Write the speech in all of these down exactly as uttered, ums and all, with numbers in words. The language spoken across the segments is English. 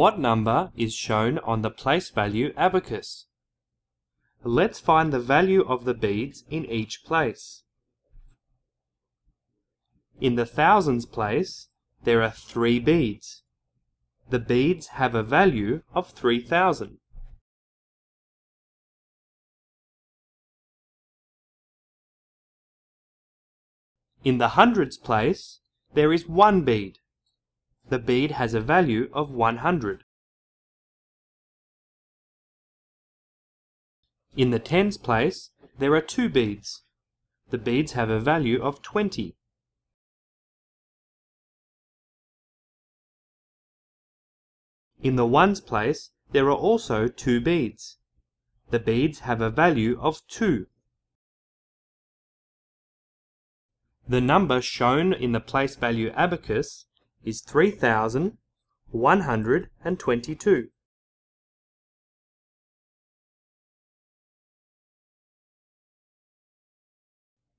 What number is shown on the place value abacus? Let's find the value of the beads in each place. In the thousands place, there are three beads. The beads have a value of three thousand. In the hundreds place, there is one bead. The bead has a value of one hundred. In the tens place, there are two beads. The beads have a value of twenty. In the ones place, there are also two beads. The beads have a value of two. The number shown in the place value abacus is three thousand one hundred twenty-two.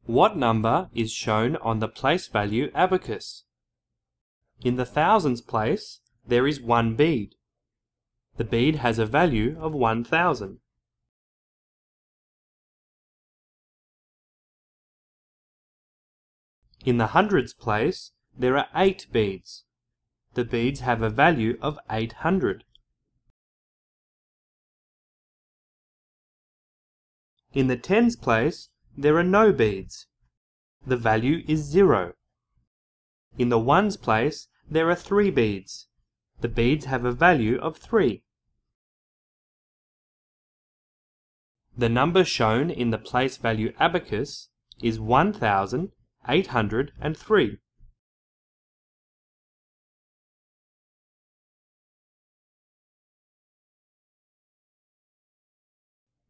What number is shown on the place value abacus? In the thousands place, there is one bead. The bead has a value of one thousand. In the hundreds place, there are eight beads. The beads have a value of eight hundred. In the tens place, there are no beads. The value is zero. In the ones place, there are three beads. The beads have a value of three. The number shown in the place value abacus is one thousand eight hundred three.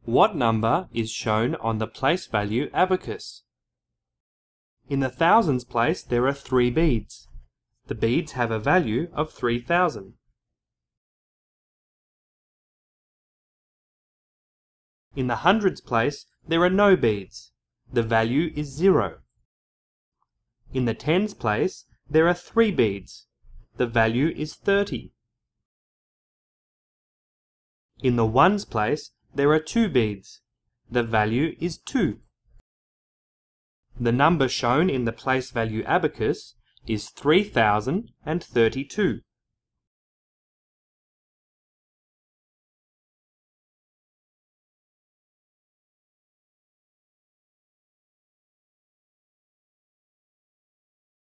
What number is shown on the place value abacus? In the thousands place, there are three beads. The beads have a value of three thousand. In the hundreds place, there are no beads. The value is zero. In the tens place, there are three beads. The value is thirty. In the ones place, there are two beads. The value is two. The number shown in the place value abacus is three thousand thirty-two.